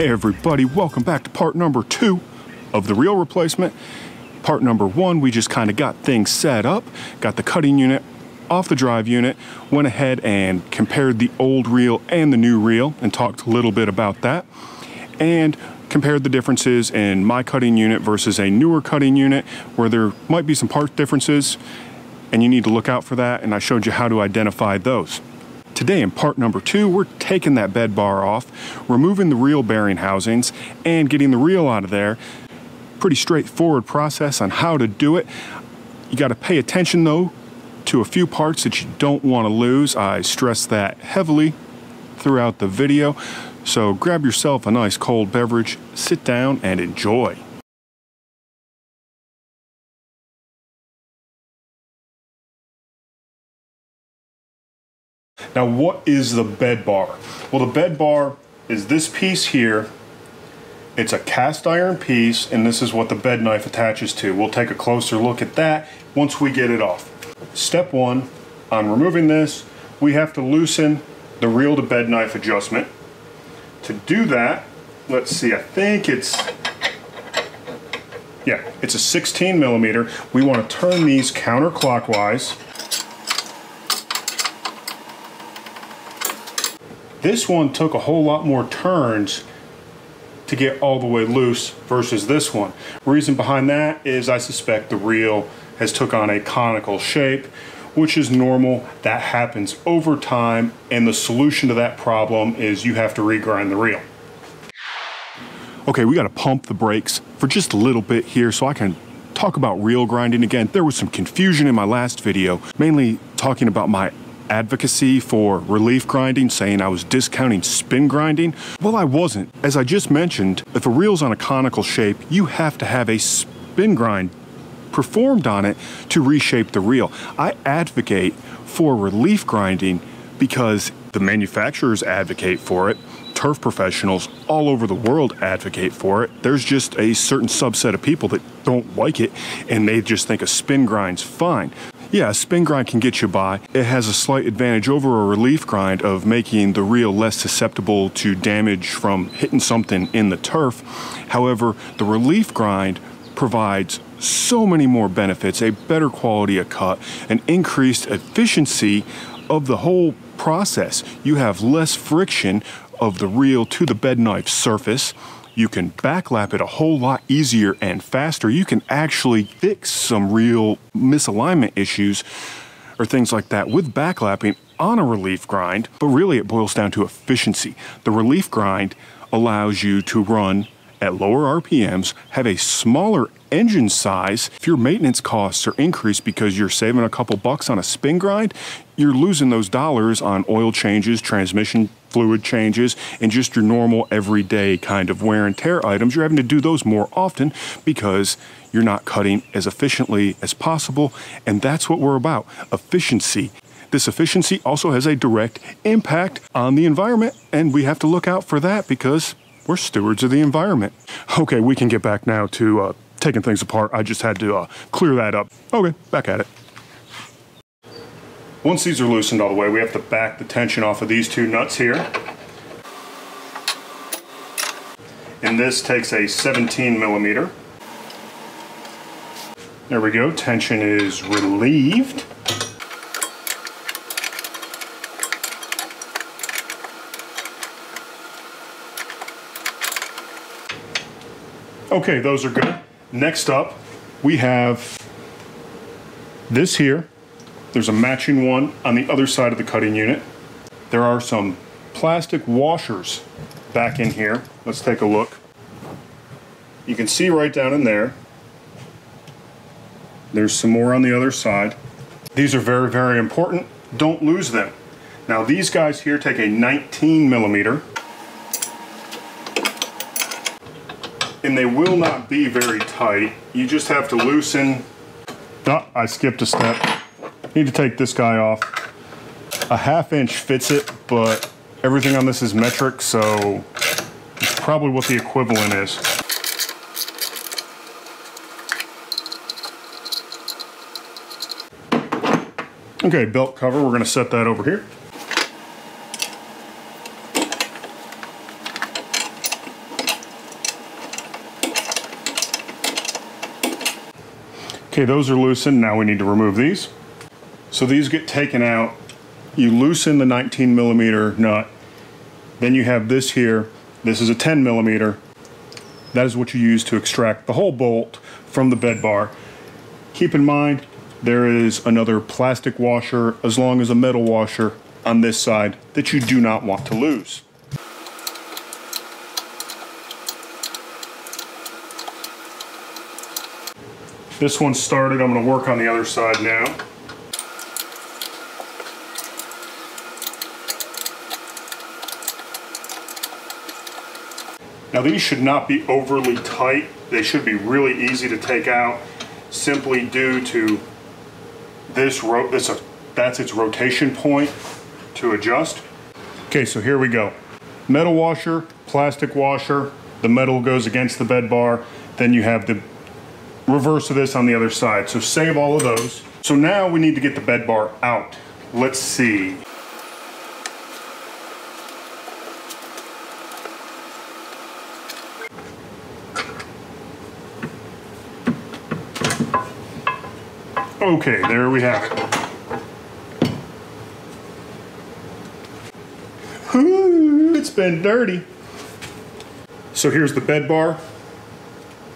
Hey everybody, welcome back to part number 2 of the reel replacement. Part number 1, we just kind of got things set up, got the cutting unit off the drive unit, went ahead and compared the old reel and the new reel and talked a little bit about that, and compared the differences in my cutting unit versus a newer cutting unit where there might be some part differences and you need to look out for that, and I showed you how to identify those. Today in part number 2, we're taking that bed bar off, removing the reel bearing housings, and getting the reel out of there. Pretty straightforward process on how to do it. You got to pay attention though to a few parts that you don't want to lose. I stress that heavily throughout the video. So grab yourself a nice cold beverage, sit down and enjoy. Now, what is the bed bar? Well, the bed bar is this piece here. It's a cast iron piece, and this is what the bed knife attaches to. We'll take a closer look at that once we get it off. Step 1, on removing this, we have to loosen the reel to bed knife adjustment. To do that, let's see, I think it's a 16 millimeter. We want to turn these counterclockwise. This one took a whole lot more turns to get all the way loose versus this one. Reason behind that is I suspect the reel has took on a conical shape, which is normal. That happens over time, and the solution to that problem is you have to regrind the reel. Okay, we gotta pump the brakes for just a little bit here so I can talk about reel grinding again. There was some confusion in my last video, mainly talking about my advocacy for relief grinding, saying I was discounting spin grinding. Well, I wasn't. As I just mentioned, if a reel's on a conical shape, you have to have a spin grind performed on it to reshape the reel. I advocate for relief grinding because the manufacturers advocate for it. Turf professionals all over the world advocate for it. There's just a certain subset of people that don't like it and they just think a spin grind's fine. Yeah, a spin grind can get you by. It has a slight advantage over a relief grind of making the reel less susceptible to damage from hitting something in the turf. However, the relief grind provides so many more benefits, a better quality of cut, an increased efficiency of the whole process. You have less friction of the reel to the bed knife surface. You can backlap it a whole lot easier and faster. You can actually fix some real misalignment issues or things like that with backlapping on a relief grind, but really it boils down to efficiency. The relief grind allows you to run at lower RPMs, have a smaller engine size. If your maintenance costs are increased because you're saving a couple bucks on a spin grind, you're losing those dollars on oil changes, transmission fluid changes, and just your normal everyday kind of wear and tear items. You're having to do those more often because you're not cutting as efficiently as possible, and that's what we're about, efficiency. This efficiency also has a direct impact on the environment, and we have to look out for that because we're stewards of the environment. Okay, we can get back now to taking things apart. I just had to clear that up. Okay, back at it. Once these are loosened all the way, we have to back the tension off of these two nuts here. And this takes a 17 millimeter. There we go, tension is relieved. Okay, those are good. Next up, we have this here. There's a matching one on the other side of the cutting unit. There are some plastic washers back in here. Let's take a look. You can see right down in there. There's some more on the other side. These are very, very important. Don't lose them. Now these guys here take a 19 millimeter. And they will not be very tight. You just have to loosen. Oh, I skipped a step. Need to take this guy off. A 1/2 inch fits it, but everything on this is metric, so it's probably what the equivalent is. Okay, belt cover, we're gonna set that over here. Okay, those are loosened. Now we need to remove these. So these get taken out. You loosen the 19 millimeter nut. Then you have this here. This is a 10 millimeter. That is what you use to extract the whole bolt from the bed bar. Keep in mind, there is another plastic washer as long as a metal washer on this side that you do not want to lose. This one started, I'm gonna work on the other side now. Now these should not be overly tight. They should be really easy to take out simply due to this rope, that's its rotation point to adjust. Okay, so here we go. Metal washer, plastic washer, the metal goes against the bed bar, then you have the reverse of this on the other side. So save all of those. So now we need to get the bed bar out. Let's see. Okay, there we have it. Ooh, it's been dirty. So here's the bed bar,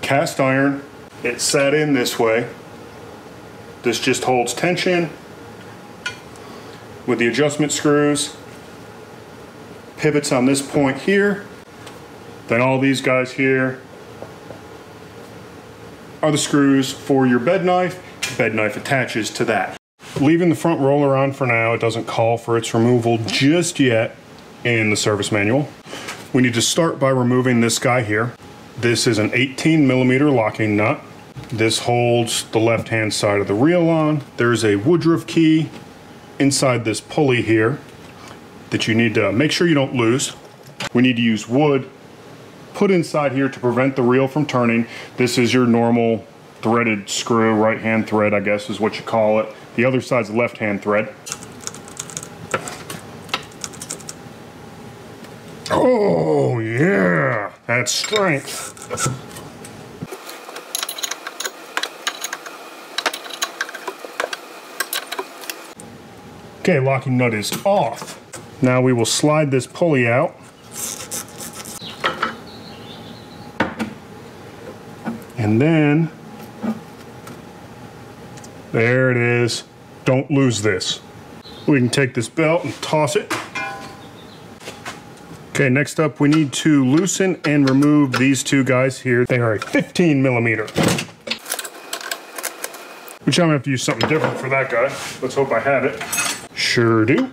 cast iron. It's sat in this way. This just holds tension with the adjustment screws. Pivots on this point here. Then all these guys here are the screws for your bed knife. The bed knife attaches to that. Leaving the front roller on for now. It doesn't call for its removal just yet in the service manual. We need to start by removing this guy here. This is an 18 millimeter locking nut. This holds the left-hand side of the reel on. There's a Woodruff key inside this pulley here that you need to make sure you don't lose. We need to use wood put inside here to prevent the reel from turning. This is your normal threaded screw, right-hand thread, I guess is what you call it. The other side's left-hand thread. Oh, yeah, that's strength. Okay, locking nut is off. Now we will slide this pulley out. And then, there it is. Don't lose this. We can take this belt and toss it. Okay, next up we need to loosen and remove these two guys here. They are a 15 millimeter. Which I'm gonna have to use something different for that guy. Let's hope I have it. Sure do.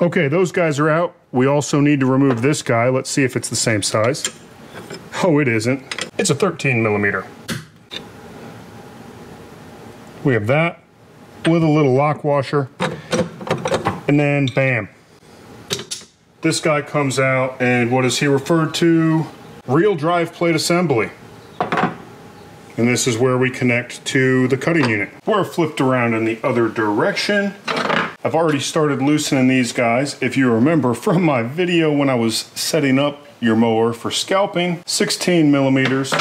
Okay, those guys are out. We also need to remove this guy. Let's see if it's the same size. Oh, it isn't. It's a 13 millimeter. We have that. With a little lock washer, and then bam. This guy comes out, and what is he referred to? Reel drive plate assembly. And this is where we connect to the cutting unit. We're flipped around in the other direction. I've already started loosening these guys. If you remember from my video when I was setting up your mower for scalping, 16 millimeters.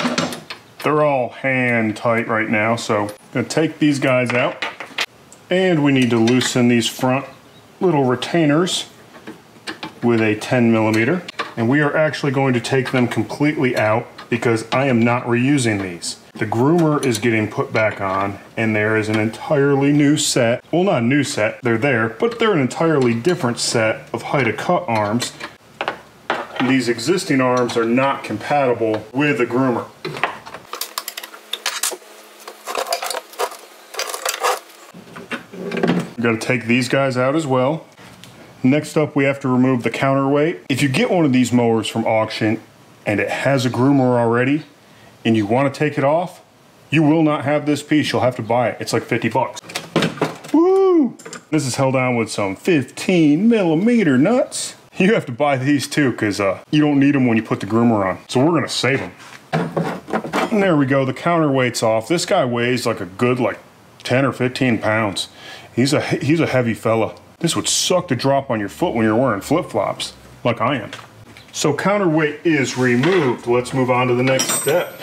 They're all hand tight right now, so I'm gonna take these guys out. And we need to loosen these front little retainers with a 10 millimeter. And we are actually going to take them completely out because I am not reusing these. The groomer is getting put back on and there is an entirely new set. Well, not a new set, they're there, but they're an entirely different set of height-to-cut arms. And these existing arms are not compatible with a groomer. Got to take these guys out as well. Next up, we have to remove the counterweight. If you get one of these mowers from auction and it has a groomer already and you want to take it off, you will not have this piece. You'll have to buy it. It's like 50 bucks. Woo! This is held down with some 15 millimeter nuts. You have to buy these too because you don't need them when you put the groomer on. So we're going to save them. And there we go. The counterweight's off. This guy weighs like a good 10 or 15 pounds. He's a heavy fella. This would suck to drop on your foot when you're wearing flip-flops, like I am. So counterweight is removed. Let's move on to the next step.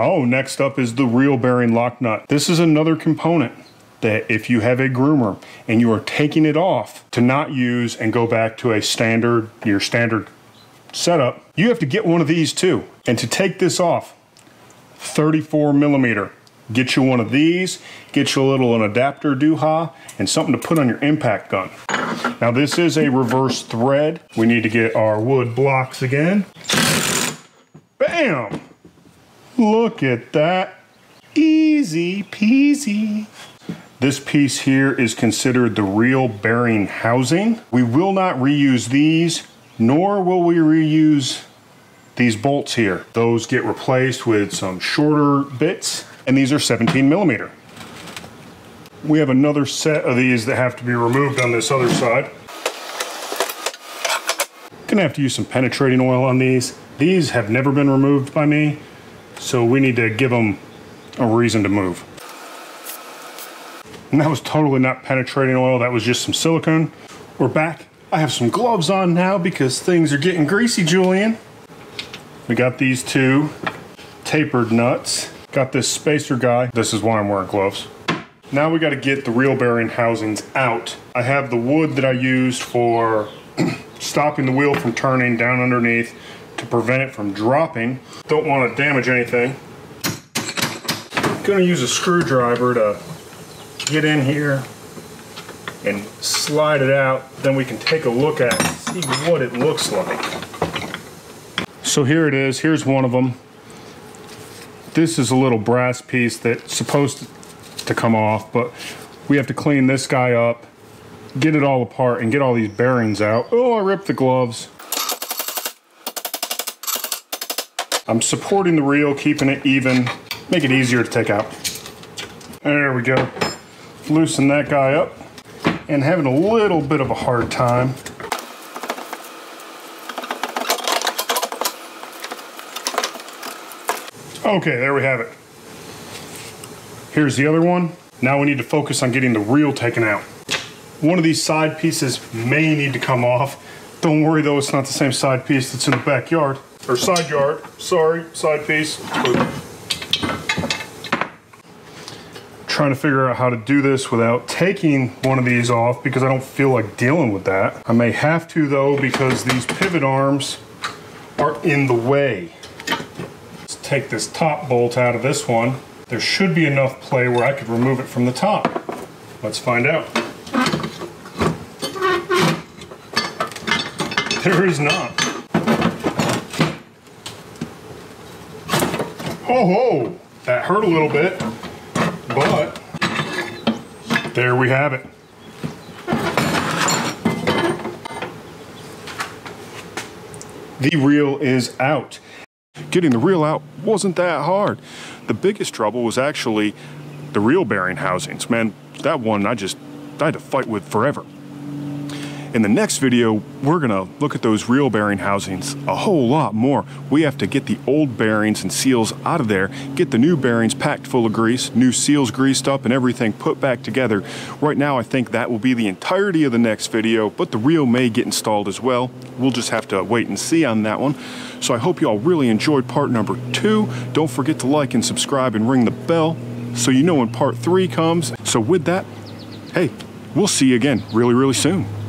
Oh, next up is the reel bearing lock nut. This is another component that if you have a groomer and you are taking it off to not use and go back to a standard, your standard setup, you have to get one of these too. And to take this off, 34 millimeter. Get you one of these, get you a little an adapter doohah, and something to put on your impact gun. Now this is a reverse thread. We need to get our wood blocks again. Bam! Look at that. Easy peasy. This piece here is considered the reel bearing housing. We will not reuse these, nor will we reuse these bolts here. Those get replaced with some shorter bits. And these are 17 millimeter. We have another set of these that have to be removed on this other side. Gonna have to use some penetrating oil on these. These have never been removed by me, so we need to give them a reason to move. And that was totally not penetrating oil, that was just some silicone. We're back. I have some gloves on now because things are getting greasy, Julian. We got these two tapered nuts. Got this spacer guy. This is why I'm wearing gloves. Now we gotta get the reel bearing housings out. I have the wood that I used for stopping the wheel from turning down underneath to prevent it from dropping. Don't wanna damage anything. Gonna use a screwdriver to get in here and slide it out. Then we can take a look at it, see what it looks like. So here it is, here's one of them. This is a little brass piece that's supposed to come off, but we have to clean this guy up, get it all apart, and get all these bearings out. Oh, I ripped the gloves. I'm supporting the reel, keeping it even, make it easier to take out. There we go. Loosen that guy up, and having a little bit of a hard time. Okay, there we have it. Here's the other one. Now we need to focus on getting the reel taken out. One of these side pieces may need to come off. Don't worry though, it's not the same side piece that's in the backyard. Or side yard, sorry, side piece. Trying to figure out how to do this without taking one of these off because I don't feel like dealing with that. I may have to though because these pivot arms are in the way. Take this top bolt out of this one. There should be enough play where I could remove it from the top. Let's find out. There is not. Oh, that hurt a little bit, but there we have it. The reel is out. Getting the reel out wasn't that hard. The biggest trouble was actually the reel bearing housings. Man, that one I had to fight with forever. In the next video, we're gonna look at those reel bearing housings a whole lot more. We have to get the old bearings and seals out of there, get the new bearings packed full of grease, new seals greased up and everything put back together. Right now, I think that will be the entirety of the next video, but the reel may get installed as well. We'll just have to wait and see on that one. So I hope y'all really enjoyed part 2. Don't forget to like and subscribe and ring the bell so you know when part 3 comes. So with that, hey, we'll see you again really, really soon.